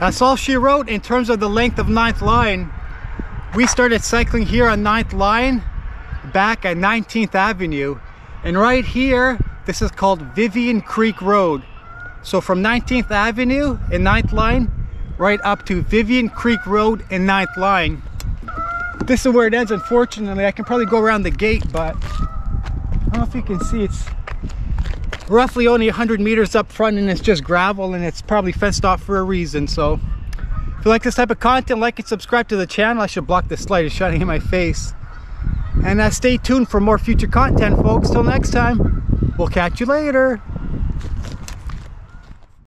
That's all she wrote in terms of the length of Ninth Line. We started cycling here on Ninth Line back at 19th Avenue. And right here, this is called Vivian Creek Road. So from 19th Avenue and Ninth Line, right up to Vivian Creek Road and Ninth Line. This is where it ends, unfortunately. I can probably go around the gate, but I don't know if you can see, it's roughly only 100 meters up front, and it's just gravel, and it's probably fenced off for a reason. So if you like this type of content, like and subscribe to the channel. I should block this light, it's shining in my face. And stay tuned for more future content, folks. Till next time, we'll catch you later.